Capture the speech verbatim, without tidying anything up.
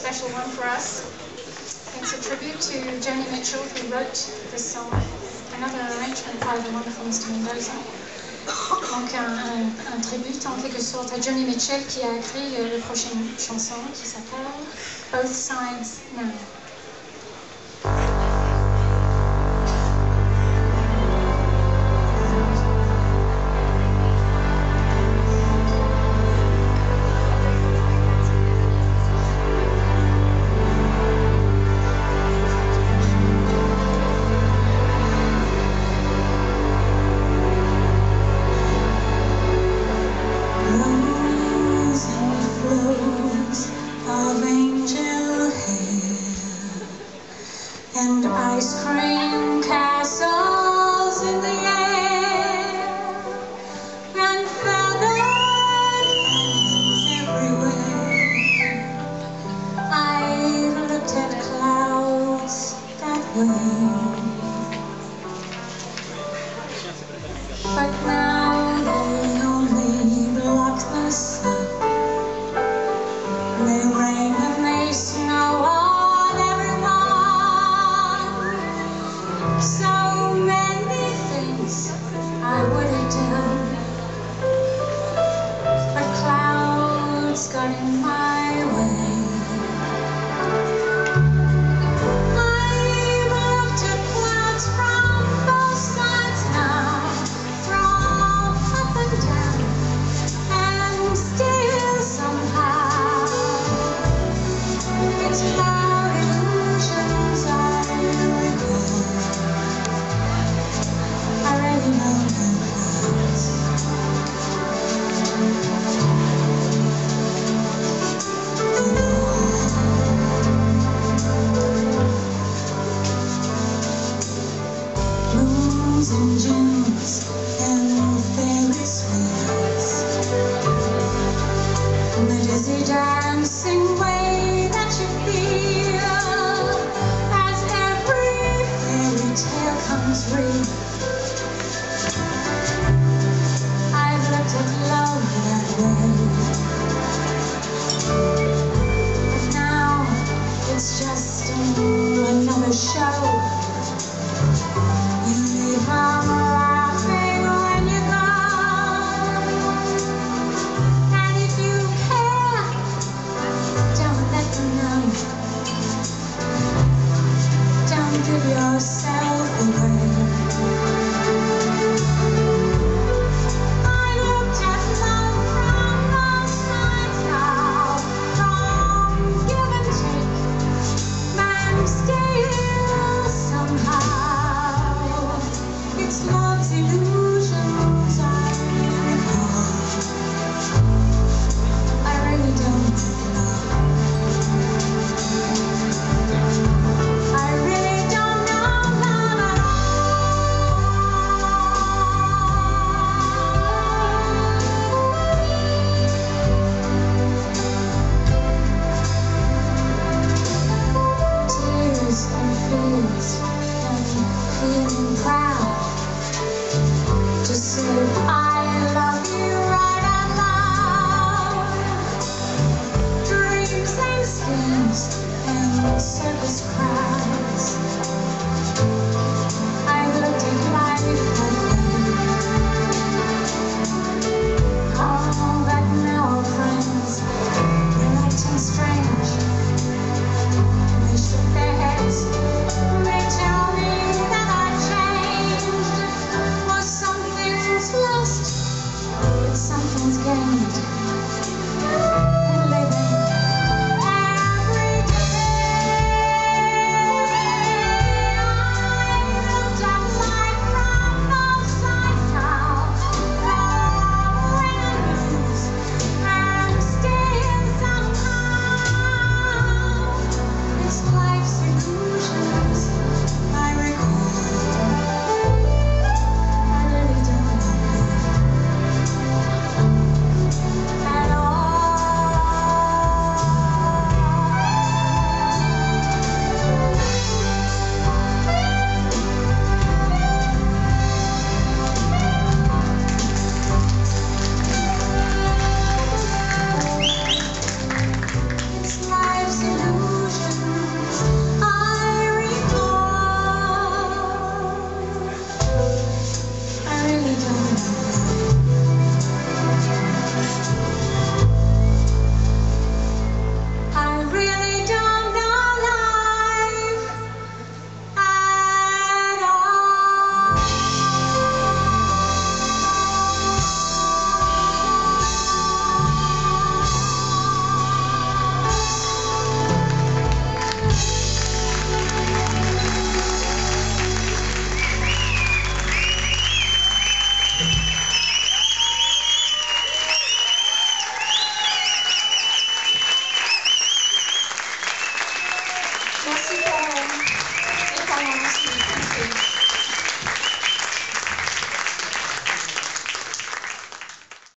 special one for us. It's a tribute to Johnny Mitchell, who wrote this song, another arrangement by the wonderful Mister Mendoza. Donc un, un, un tribute en quelque sorte à Johnny Mitchell, qui a écrit la prochaine chanson qui s'appelle Both Sides Now. And ice cream castles in the air, and fountains everywhere. I've looked at clouds that way, but now they only block the sun. They rain and they snow on everyone. So many things I wouldn't do, but clouds got in my way. I look to clouds from both sides now, from up and down, and still somehow it's our illusions I recall. Moons and Junes and fairy sweets, the dizzy dancing way that you feel as every fairy tale comes free. I've looked at love that way.